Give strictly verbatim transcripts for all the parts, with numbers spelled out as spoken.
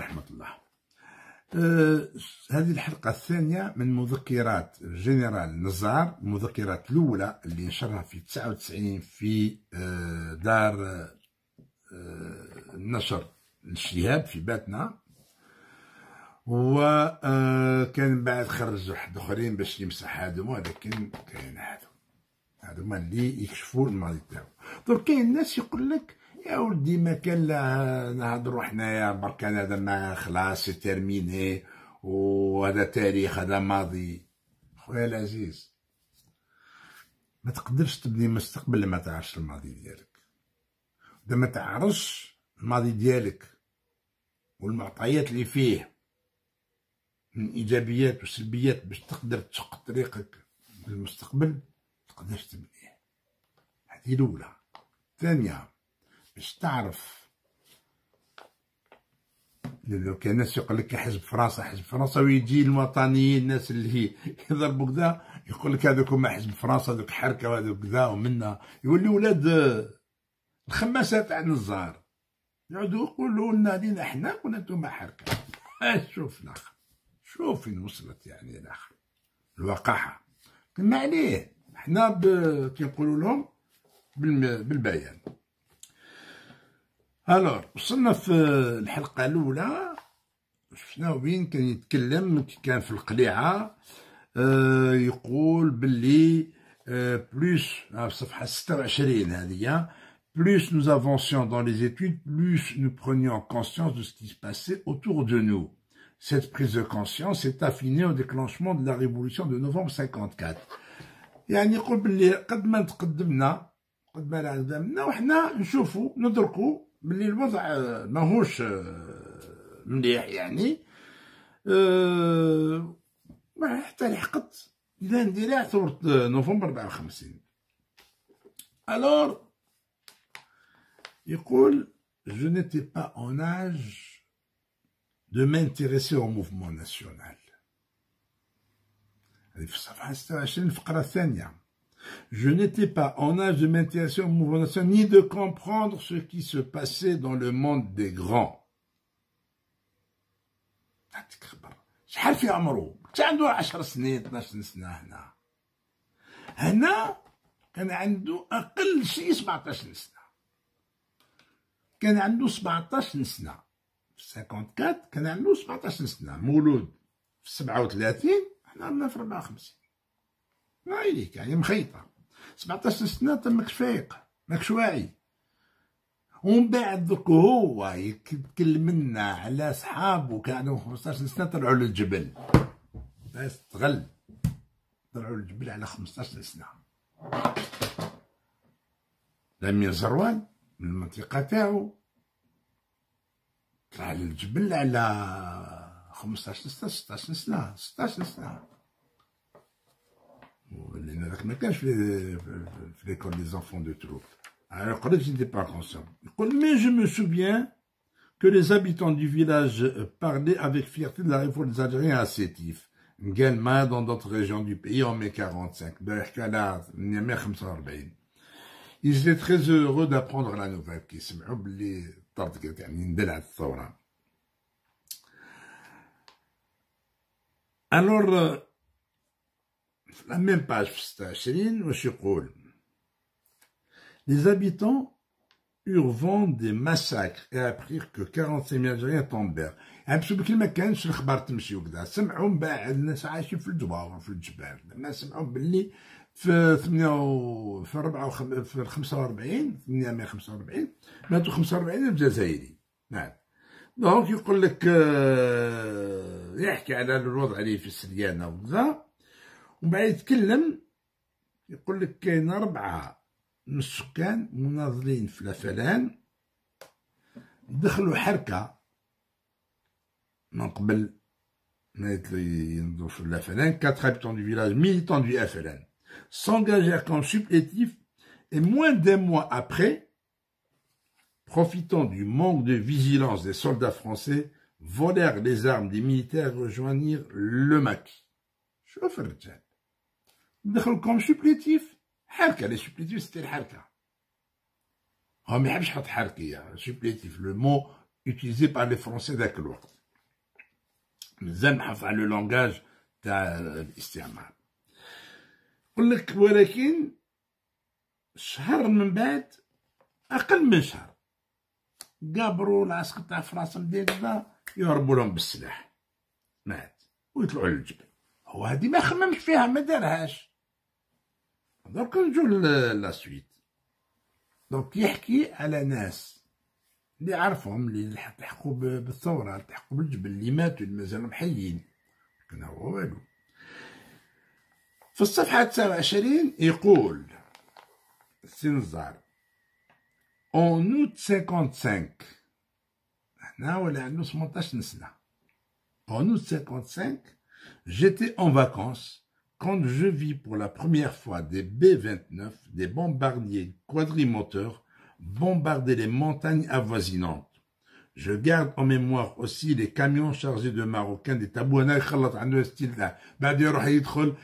رحمة الله. أه هذه الحلقة الثانية من مذكرات جنرال نزار، المذكرات الأولى اللي نشرها في تسعة وتسعين في أه دار أه النشر الشهاب في باتنا، وكان بعد خرج واحد اخرين باش يمسح هادوما، لكن كاين هادو هادوما اللي يكشفوا المريض تاعو. درك كاين الناس يقول لك يا ولدي ما كان نهضروا حنايا برك هذا ما خلاص تيرميني وهذا تاريخ هذا ماضي. خويا العزيز، ما تقدرش تبني مستقبل لما تعرفش الماضي ديالك. دا ما تعرفش الماضي ديالك والمعطيات اللي فيه من ايجابيات وسلبيات باش تقدر تشق طريقك للمستقبل، متقدرش تبنيه. هذه الاولى. الثانيه باش تعرف، لو كان الناس يقول لك حزب فرنسا حزب فرنسا ويجي الوطنيين الناس اللي يضربوا كذا يقول لك هذوك هما حزب فرنسا، هذوك حركه وهذوك كذا ومنا، يوليو ولاد الخماسه تاع نزار يعودوا يقولوا لنا لينا حنا كنا نتوما حركه. شوف الاخر، شوف فين وصلت يعني الاخر الوقاحه. كما عليه حنا ب... كي نقولوا لهم بالم... بالبيان. الوغ وصلنا في الحلقه الاولى شفنا وين كان يتكلم، كان في القليعه آه يقول باللي آه بلوس آه في صفحه ستة وعشرين هذه، plus nous avancions dans les études, plus nous prenions conscience de ce qui se passait autour de nous. Cette prise de conscience est affinée au déclenchement de la révolution de novembre cinquante-quatre. يعني يقول باللي قد ما تقدمنا قد ما تقدمنا وحنا نشوفوا ندركوا باللي الوضع ماهوش مليح يعني، أه حتى لحقت الى اندلاع ثورة نوفمبر أربعة وخمسين. الور يقول je n'étais pas en âge de m'intéresser au mouvement national. Je n'étais pas en âge de m'intéresser au mouvement national ni de comprendre ce qui se passait dans le monde des grands. شحال في عمره؟ كان عنده عشر سنين اثنا عشر سنة هنا. هنا كان عنده أقل شيء سبعة عشر سنة. كان عنده سبعة عشر سنة. خمسة وأربعين كان عنده سبعة عشر سنة، مولود في سبعة وثلاثين، احنا عندنا في أربعة وخمسين. ما يليك يعني مخيطة. سبعة عشر سنة انت ماكش فايق، ماكش واعي. ومن بعد دوك هو يتكلم لنا على صحابو كانوا خمسة عشر سنة طلعوا للجبل. بس تغل. طلعوا للجبل على خمسة عشر سنة. لامين زروان من المنطقة تاعو طلع للجبل على خمسة عشر سنة ستة عشر سنة ستة عشر سنة، لأن هذاك ما كانش في في ليكول دي زونفون دو تروب. Alors que je n'étais pas conscient. Mais je me souviens que les habitants du village parlaient avec fierté de la révolte des Algériens à Sétif, également dans d'autres régions du pays en mai quarante-cinq. Ils étaient très heureux d'apprendre la nouvelle qui se m'oublie. Alors, في la même page في ستة وعشرين واش يقول؟ Les habitants eurent vent des massacres et apprirent que quarante-cinq mille Algériens tombèrent. يعني بصح بكل ما كانش الأخبار تمشي وكذا، سمعوا من بعد الناس عايشين في الجبار وفي الجبال، ما سمعوا باللي في ثمانية في أربعة في خمسة وأربعين ثمانية خمسة وأربعين ماتوا خمسة وأربعين الجزائري. نعم دونك يقول لك يحكي على الوضع اللي في السريانة وكذا، ومن بعد يتكلم يقول لك كاين أربعة من السكان مناضلين في الفلان دخلوا حركة من قبل ينضوا في الفلان، quatre habitants du village militants du F L N. S'engagèrent comme supplétifs et moins d'un mois après, profitant du manque de vigilance des soldats français, volèrent les armes des militaires et rejoignirent le maquis. شوف الرجال دخلوا كوم سوبليتيف حركه. لي سوبليتيف ستير حركه، هو ما يحبش يحط حركيه سوبليتيف لو مو utilisé par les Français d'aclois. Enfin, le langage تاع الاستعمار. يقول لك ولكن شهر من بعد اقل من شهر قابروا العسكر تاع فرنسا مدينة يهربوا لهم بالسلاح مات ويطلعوا للجبل. هو هذه ما خممش فيها ما دارهاش. دونك نجو لا سويت. دونك يحكي على ناس اللي عرفهم اللي تحقوا بالثوره تحقوا بالجبل اللي ماتوا اللي مازالوا حيين. كنا هو والو. في الصفحة تسعة وعشرين يقول سي نزار اون اوت خمسة وخمسين هنا ولا عندو ثمنطاش سنة اون اوت خمسة وخمسين j'étais en vacances quand je vis pour la première fois des B vingt-neuf des bombardiers quadrimoteurs bombarder les montagnes avoisinantes. Je garde en mémoire aussi les camions chargés de Marocains des Tabouana يخلط عنده الاستيلاء بعد يروح يدخل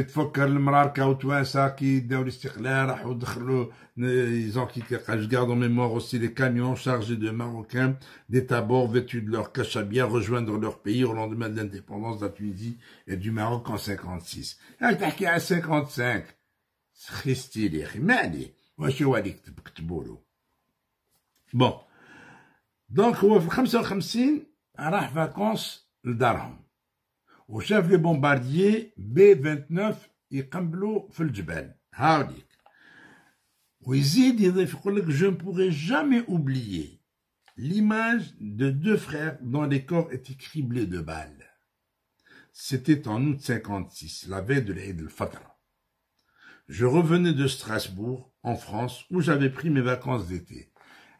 يتفكر المراركة وتوانسة كي داو الاستقلال راحوا دخلوا ils ont quitté. Je garde en mémoire aussi les camions chargés de Marocains des Tabours vêtus de leur cachabia rejoindre leur pays au lendemain de l'indépendance de la Tunisie et du Maroc en cinquante-six. هاك تحكي على cinquante-cinq خيستي لي أخي ما عليه واش هو اللي كتب كتبولو بون. دونك هو في خمسة وخمسين راح فاكونس لدارهم وشاف لي بومبارديي بي ثمانية وعشرين يقنبلوا في الجبال هاوليك ويزيد يضيف يقولك جو نبوغي جامي اوبليي ليماج دو دو فخيغ دون لي كور ايتي كريبلي دو بال سيتي ان اوت cinquante-six لا في دو العيد الفطر. Je revenais de Strasbourg en France où j'avais pris mes vacances d'été.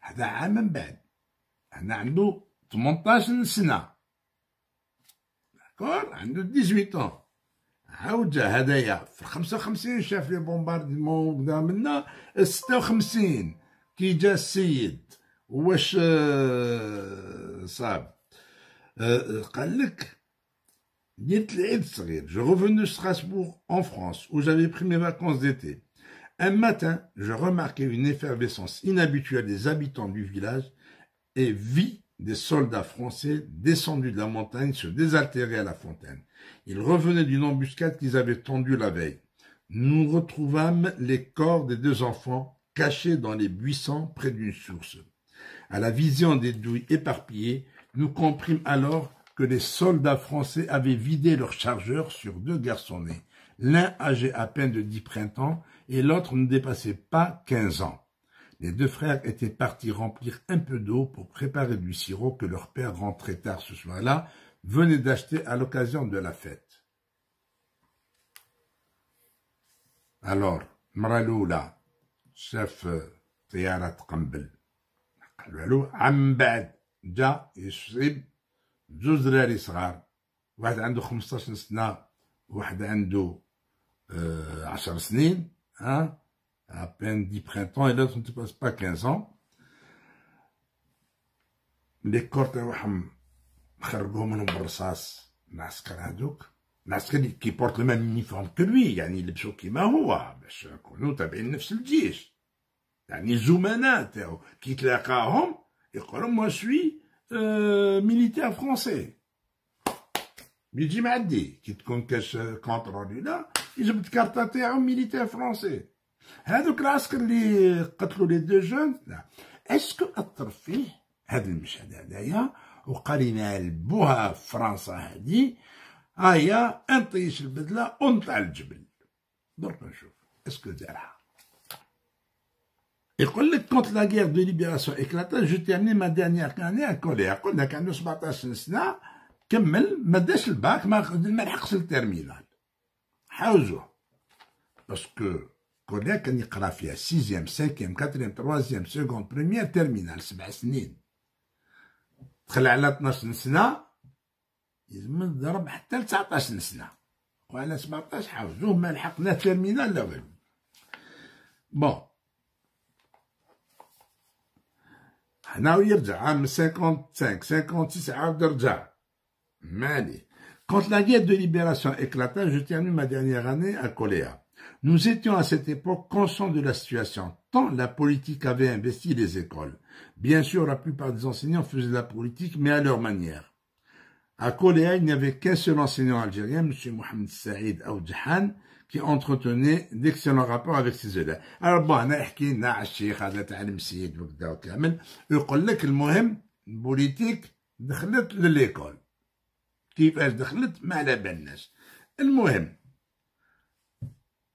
هذا عام من بعد هنا عنده ثمنطاش سنة داكور عنده ثمنطاش ans عاود جا هدايا في خمسة وخمسين شاف لي بومباردمون وكدا منا ستة وخمسين كي جا السيد واش صاب قال لك ديت العيد الصغير. جو ريفوني دو ستراسبورغ ان فرانس و جافي بري مي فاكونس ديتي. Un matin je remarquai une effervescence inhabituelle des habitants du village et vit des soldats français descendus de la montagne se désaltérer à la fontaine. Ils revenaient d'une embuscade qu'ils avaient tendue la veille. Nous retrouvâmes les corps des deux enfants cachés dans les buissons près d'une source. À la vision des douilles éparpillées, nous comprîmes alors que les soldats français avaient vidé leurs chargeurs sur deux garçonnets. L'un âgé à peine de dix printemps et l'autre ne dépassait pas quinze ans. Les deux frères étaient partis remplir un peu d'eau pour préparer du sirop que leur père, rentré tard ce soir-là, venait d'acheter à l'occasion de la fête. Alors, Mraloula, chef Tiyarat Qambel, Mraloula, Ambad, Ja, Yishib, Juzra Risrar, واحد عنده خمسطاش سنة, واحد عنده عشر سنين, hein? À peine dix printemps, et l'autre ne dépasse pas quinze ans. Les corps de Waham, qui portent le même uniforme que lui, il y a ni le pso qui m'a roua, mais je connais, t'as bien neuf cent dix. Il y a ni Zoumana, qui te l'a carrément, et quand moi je suis euh, militaire français. Mais j'ai m'a dit, qui te concache contre lui là, il me carte à terre un militaire français. هذوك العسكر اللي قتلوا لي دو جون اسكو اثر فيه هذا المشهد هذايا وقالينا لبوها في فرنسا هذه هاهي انطيش البدله ونطلع الجبل. درك نشوف اسكو دارها. يقول لك كونت لا غير دو ليبيراسيون اكلاتا جو تيرمي ما دانييغ كاني كوليا. قلنا كان عنده سبعطاش سنه كمل ما داش الباك ما لحقش التيرمينال حاوزوه باسكو Kolea كان يقرا فيها sixième, cinquième, quatrième, troisième, seconde, première, terminale, سبع سنين. دخل على اثناش سنة لازم نضرب حتى ل تسعطاش سنة. وعلى سبعطاش حافظوه ما لحقنا تيرمينال لا والو. بون. هنا ويرجع عام cinquante-cinq, cinquante-six عاود رجع. مالي. Quand la guerre de libération éclata, je termine ma dernière année à Kolea. Nous étions à cette époque conscients de la situation, tant la politique avait investi les écoles. Bien sûr, la plupart des enseignants faisaient de la politique, mais à leur manière. À Kolea, il n'y avait qu'un seul enseignant algérien, M. Mohamed Saïd Aoudjihan, qui entretenait d'excellents rapports avec ses élèves. Alors bon, on a parlé avec le cheikh, on a parlé avec le cheikh, on a parlé avec le cheikh, البوليتيك دخلت لليكول كيفاش دخلت ما على بالناش. المهم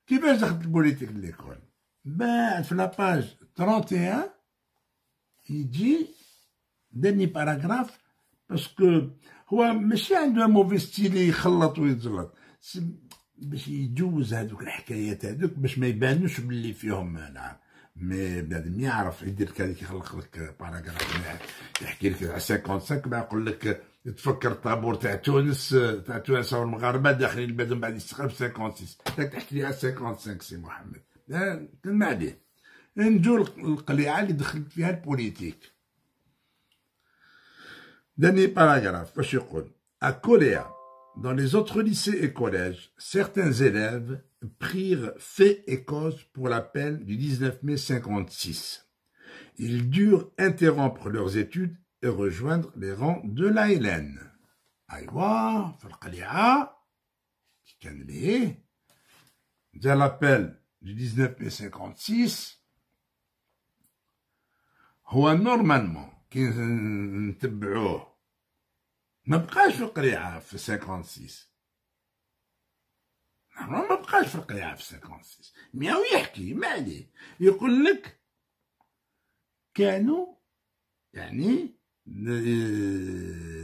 كيفاش دخلت البوليتيك لليكول بعد في لاباج واحد وثلاثين يجي داني باراغراف باسكو هو ماشي عنده موفي ستيل يخلط ويتزلط باش يجوز هذوك الحكايات هذوك باش ما يبانوش باللي فيهم نعم. مي بنادم يعرف يدير كذا كيخلق لك باراغراف يحكي لك على خمسة وخمسين بعد يقول لك تفكر الطابور تاع تونس تاع تونس والمغاربه داخلين البلاد من بعد يستخرب خمسة وخمسين تحكي لي على خمسة وخمسين سي محمد كلمه عليه. نجو القليعه اللي دخلت فيها البوليتيك داني باراغراف واش يقول à Kolea dans les autres lycées et collèges certains élèves prirent fait et cause pour l'appel du dix-neuf mai cinquante-six. Ils durent interrompre leurs études et rejoindre les rangs de l'A F L N. Aïwa, Falqalia, qui canne dès l'appel du dix-neuf mai cinquante-six, Houa normalement, qui n'tabouh, n'abqash Falqalia, cinquante-six. راه ما بقاش في القليعه في خمسة وخمسين مي هو يحكي ما عليه يقول لك كانوا يعني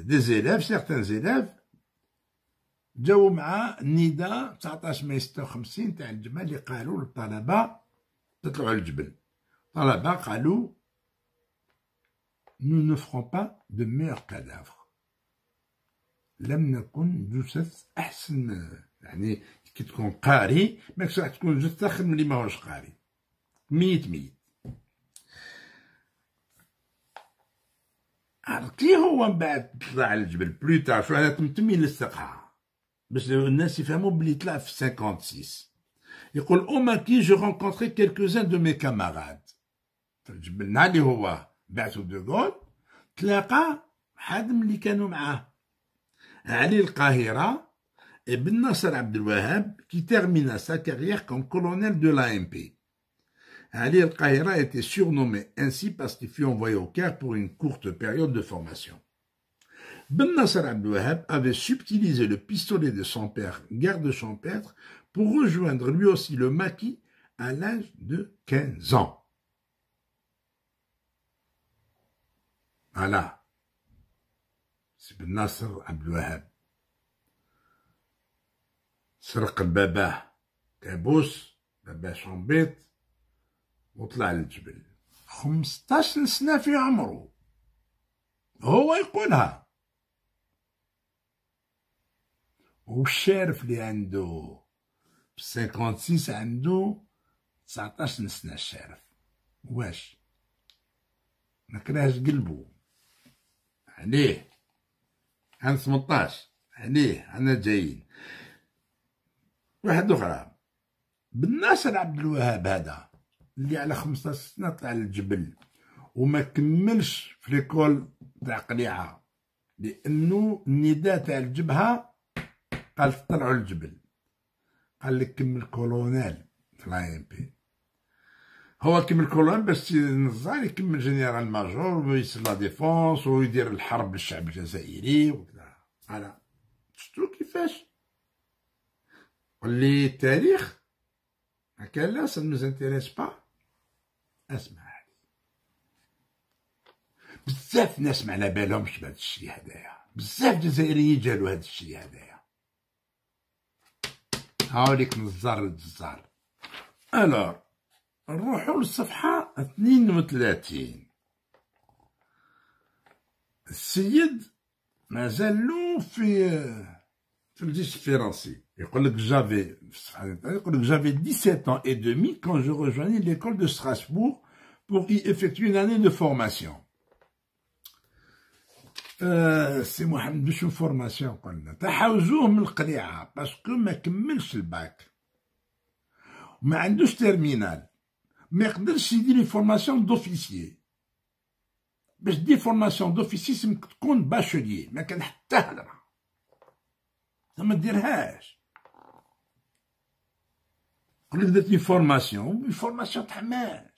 دي زيلاف سيغتان زيلاف جاو مع النداء تسعطاش ماي ستة وخمسين تاع الجمال اللي قالوا للطلبه تطلعوا للجبل. الطلبه قالوا nous ne ferons pas de meilleurs cadavres لم نكن جثث احسن يعني كي تكون قاري ماكش راح تكون جثث اخر من اللي ماهوش قاري ميت ميت. عرفت كي هو من بعد طلع على الجبل بلوتار شو انا تمتمي للسقعه باش الناس يفهموا بلي طلع في خمسة وخمسين. يقول او ماكي جو رونكونتري كيلكوزان دو مي كاماراد في الجبل نهار اللي هو بعثوا دوغول تلاقى حد من اللي كانوا معاه علي القاهره et Ben Nasser Wahab qui termina sa carrière comme colonel de l'A M P. Ali al-Qaïra a été surnommé ainsi parce qu'il fut envoyé au Caire pour une courte période de formation. Ben Nasser Wahab avait subtilisé le pistolet de son père, garde champêtre, pour rejoindre lui aussi le maquis à l'âge de quinze ans. Voilà. C'est Ben Nasser Wahab. سرق باباه كابوس باباه شنبيط وطلع للجبل خمسطاش سنة في عمره هو يقولها والشارف اللي عنده خمسة وخمسين عنده تسعطاش سنة الشارف واش مكرهش قلبو عليه عن ثمنطاش عليه عنا جايين. واحد أخرى بن ناصر عبد الوهاب هذا اللي على خمسطاش سنة طلع للجبل وما كملش في ليكول تاع قليعه لأنه النداء تاع الجبهة قال طلعوا للجبل قال لك كمل كولونيل في لا إم بي. هو كمل كولونيل باش نزار يكمل جنرال ماجور ويصير لا ديفونس ويدير الحرب للشعب الجزائري وكذا. على شفتو كيفاش اللي التاريخ هكا لا سا نوز انتيريس با. اسمع بزاف ناس ما على بالهمش بهذا الشيء هذايا بزاف جزائريين جالو هذا الشيء هذايا. هاوليك نزار للجزار. الوغ نروحو للصفحة اثنين وثلاثين. السيد مازالو في في الجيش الفرنسي يقول لك جافي يقول لك جافي dix-sept ans et demi quand je rejoignis l'école de Strasbourg pour y effectuer une année de formation. سي محمد بشو فورماسيون قلنا تحوزوه من القليعه باسكو ما كملش الباك وما عندوش تيرمينال ما يقدرش يدير فورماسيون دوفيسيي باش دير فورماسيون دوفيسيسم تكون باشوليي، ما كان حتى هضره، ما ديرهاش. قلت درت لي فورماسيون، اون فورماسيون تاع حماس.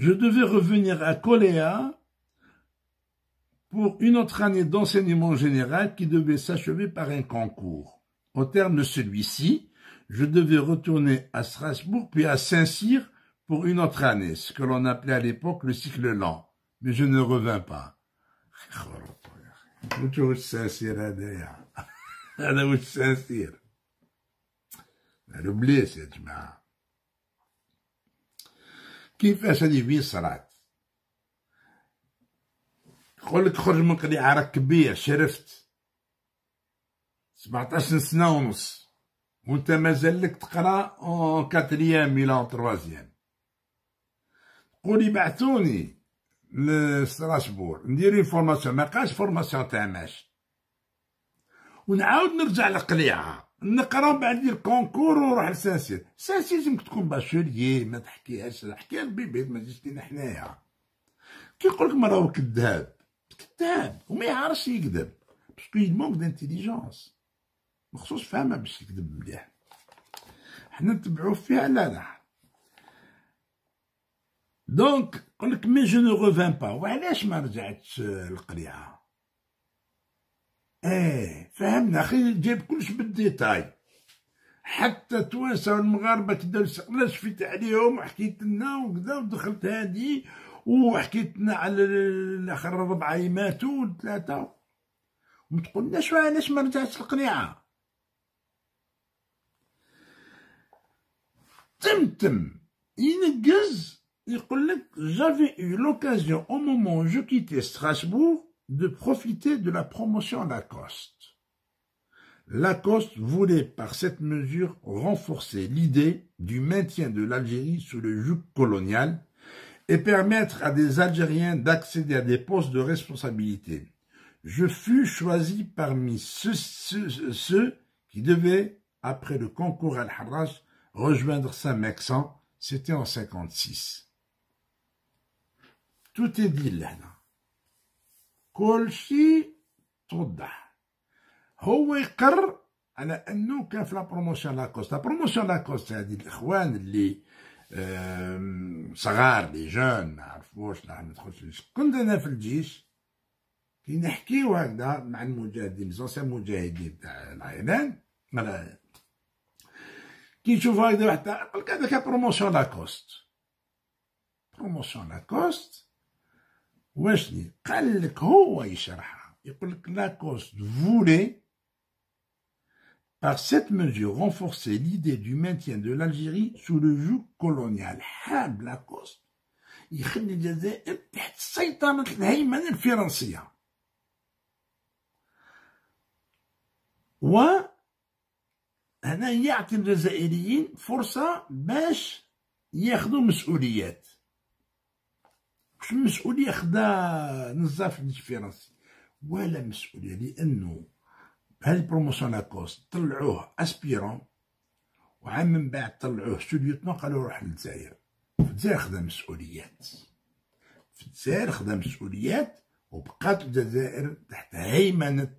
Je devais revenir à Kolea pour une autre année d'enseignement général qui devait s'achever par un concours. Au terme de celui-ci, je devais retourner à Strasbourg puis à Saint-Cyr pour une autre année, ce que l'on appelait à l'époque le cycle lent. Mais je ne revins pas. كيفاش هادي وين صرات؟ يقولك خرج من قليعة راك كبير شرفت سبعطاش سنة ونص وانت مازالك تقرا اون كاتريام إلى اون تروازيام، تقولي بعثوني لستراسبور ندير اون فورماسيون، مابقاش فورماسيون تاع ماش، ونعاود نرجع للقليعة نقرا بعد ندير كونكور ونروح لسانسير. سانسير لازمك تكون باشوليي، ما تحكيهاش حكايه البيبيض، ما تجيش لينا حنايا. كي يقولك مراو كذاب، كذاب وما يعرفش يكذب، باسكو يمونك دانتيليجونس، مخصوص فاهمه باش يكذب مليح. حنا نتبعو فيها لا لا. دونك يقولك مي جو نو غوفان با، وعلاش ما رجعتش للقريعه؟ ايه فهمنا اخي، جايب كلش بالديتاي، حتى التوانسه والمغاربه كي داو يسقنا شفيت عليهم وحكيت لنا وكذا، ودخلت هادي وحكيت لنا على الاخر ربعه يماتوا وثلاثه، وما تقولناش علاش ما رجعتش القنيعه. تم تم ينقز يقول لك جافي اي لوكازيون او مومون جو كيتي ستراسبورغ de profiter de la promotion Lacoste. Lacoste voulait par cette mesure renforcer l'idée du maintien de l'Algérie sous le joug colonial et permettre à des Algériens d'accéder à des postes de responsabilité. Je fus choisi parmi ceux, ceux, ceux qui devaient, après le concours Al-Harrach, rejoindre Saint-Maixent. C'était en cinquante-six. Tout est dit là. كلشي توضح. هو يقر على انه كان في لا بروموسيون لاكوست. لا بروموسيون لاكوست هذه الاخوان اللي صغار لي جون ما عرفوش، لا ندخلش. كنت انا في الجيش كي نحكيو هكذا مع المجاهدين زونسيان مجاهدين تاع العيلان، كي نشوف هكذا واحد يقول لك هذاك بروموسيون لاكوست. بروموسيون لاكوست واشني؟ قال لك هو يشرحها، يقول لك لاكوست voulait par cette mesure renforcer l'idée du maintien de l'Algérie sous le joug colonial. حاب لاكوست يخلي الجزائر تحت سيطرة الهيمنة الفرنسية و هنا يعطي الجزائريين فرصة باش ياخذوا مسؤوليات. واش المسؤولية خدا نزار في الجيش الفرنسي؟ ولا مسؤولية، لأنه بهذه البروموسيون لاكوست طلعوه أسبيرون وعام من بعد طلعوه سوليوتنون، قالوا روح للجزائر. في الجزائر خدا مسؤوليات، في الجزائر خدا مسؤوليات وبقات الجزائر تحت هيمنة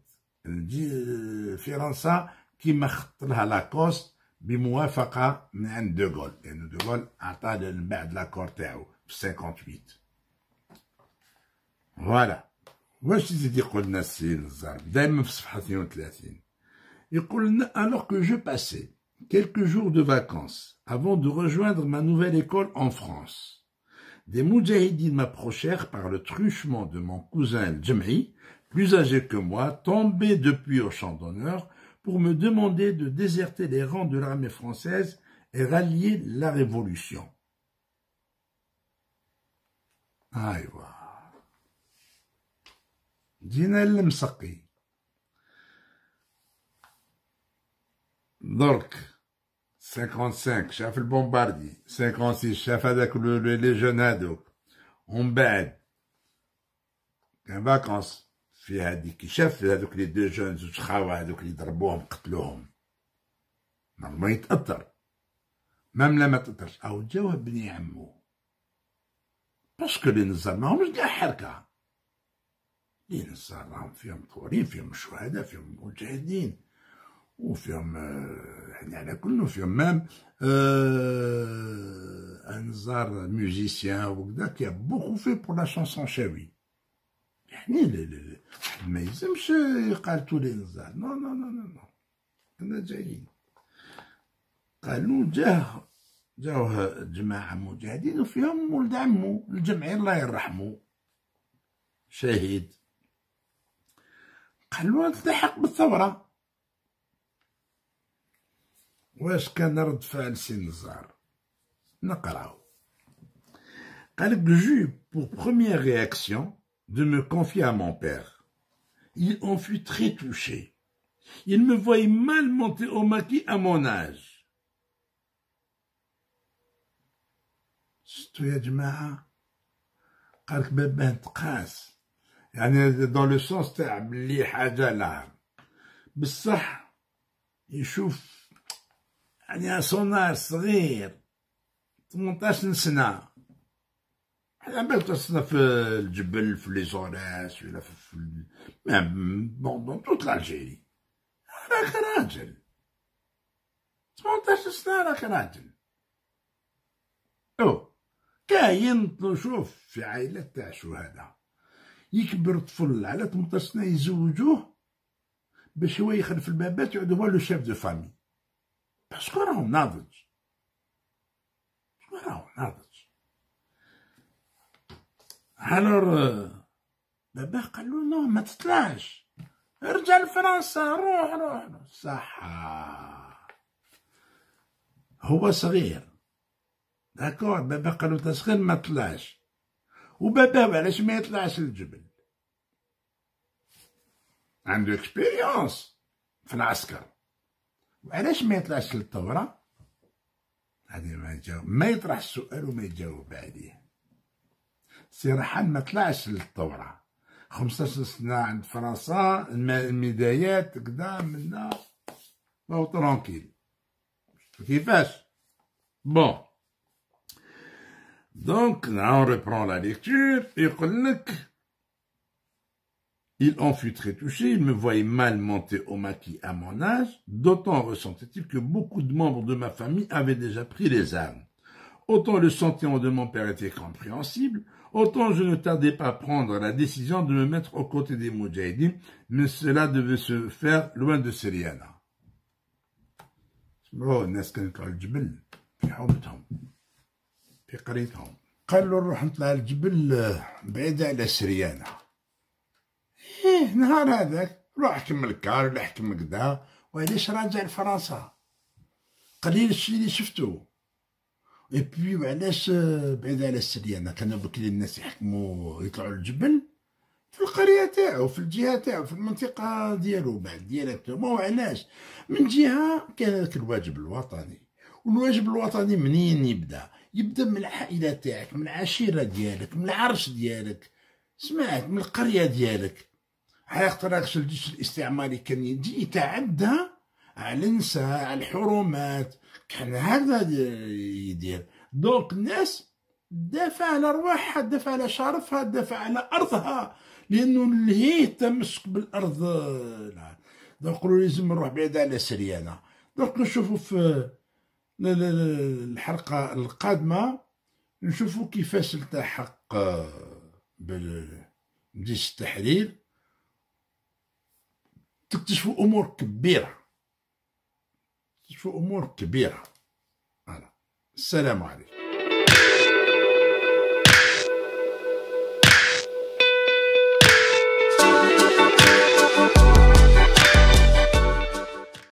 فرنسا كيما خط لها لاكوست بموافقة من عند دوغول، لأن يعني دوغول أعطاه من بعد لاكور تاعو في ثمانية وخمسين. فوالا واش يزيد يقول لنا السي نزار دايما في صفحه اثنين وثلاثين، يقول لنا alors que je passais quelques jours de vacances avant de rejoindre ma nouvelle école en France, des moudjahidines m'approchèrent par le truchement de mon cousin El-Djemay, plus âgé que moi, tombé depuis au champ d'honneur, pour me demander de déserter les rangs de l'armée française et rallier la révolution. ايوا جينا للمسقي درك خمسة وخمسين، شاف البومباردي خمسة وستين، شاف هذاك لي جون هادوك، ومن بعد كان فاكونس في هادي كي شاف هادوك لي دو جون زوج خاوة هادوك لي ضربوهم قتلوهم، نورمال يتأثر، مام لا ما تأثرش، أو جاوه بني عمو باسكو اللي نزار ماهمش كاع حركه، اللي نزار راهم فيهم كوري، فيهم شهداء، فيهم مجاهدين، وفيهم يعني على كل، وفيهم مام نزار ميوزيسيان وكذا كي ا بوكو في بور لا شونسون شاوي. يعني واحد ما يلزمش يقالتو لي نزار، نو نو نو نو نو، كنا جايين قالوا جاه جاوه جماعة مجاهدين وفيهم ولد عمو الجمعي الله يرحمو شهيد، قالوا التحق بالثورة. واش كان رد فعل سي نزار؟ نقراو. قالك le juge pour première réaction de me confier à mon père. Il en fut très touché. Il me voyait mal monter au maquis à mon âge. شفتوا يا جماعة، قالك باباه تقاس، يعني دون لو سونس تاع بلي حاجة لا بصح يشوف يعني صنار صغير ثمنطاش سنة، على بالك تسنى في الجبل في لي زوراس ولا في بون دون توت الجيري، راك راجل ثمنطاش سنة، راك راجل. أو كاين نشوف في عائلات تاع شهداء يكبر طفل على ثمنطاش سنه يزوجوه باش هو يخلف البابات يعود هو لو شيف دو فامي، باسكو راهو ناضج، راهو ناضج. الور باباه قال له نو ما تطلعش، ارجع لفرنسا، روح روح صح. هو صغير داكور، بابا قالو تصغير ما طلعش، وبابا علاش ما يطلعش للجبل؟ عندو اكسبيريونس في العسكر، وعلاش ما يطلعش للثورة؟ هادي ما يجاوب، ما يطرح السؤال وما يجاوب عليه. سي رحان ما طلعش للثورة، خمسطاش سنة عند فرنسا، الميدايات كدا منا راهو ترونكيل، كيفاش؟ بون. Donc, on reprend la lecture, et il en fut très touché, il me voyait mal monter au maquis à mon âge, d'autant ressentait-il que beaucoup de membres de ma famille avaient déjà pris les armes. Autant le sentiment de mon père était compréhensible, autant je ne tardais pas à prendre la décision de me mettre aux côtés des Moudjahidines, mais cela devait se faire loin de Seriana. في قريتهم قالوا نروح نطلع الجبل بعيد على سريانة. ايه نهار هذاك روح احكم الكار ولا احكم كدا، وعلاش راجع لفرنسا؟ قليل الشي اللي شفتو. اي بوي وعلاش بعيد على سريانة؟ كانوا بكري الناس يحكموا يطلعوا للجبل في القرية تاعو، في الجهة تاعو، في المنطقة ديالو بعد ديريكتومون. وعلاش؟ من جهة كان هذاك الواجب الوطني، والواجب الوطني منين يبدا؟ يبدا من العائله تاعك، من العشيره ديالك، من العرش ديالك، سمعت، من القريه ديالك. على خاطرش الجيش الاستعماري كان يجي يتعدى على النساء، على الحرمات، كان هذا يدير. دونك الناس دافع على ارواحها، دافع على شرفها، دافع على ارضها، لانه اللي تمسك بالارض. دونك قالوا لازم نروح بعيد على سريانه. دونك نشوفوا في الحلقة القادمة نشوفوا كيفاش التحق بجيش التحرير، تكتشفوا أمور كبيرة، تكتشفوا أمور كبيرة. السلام عليكم.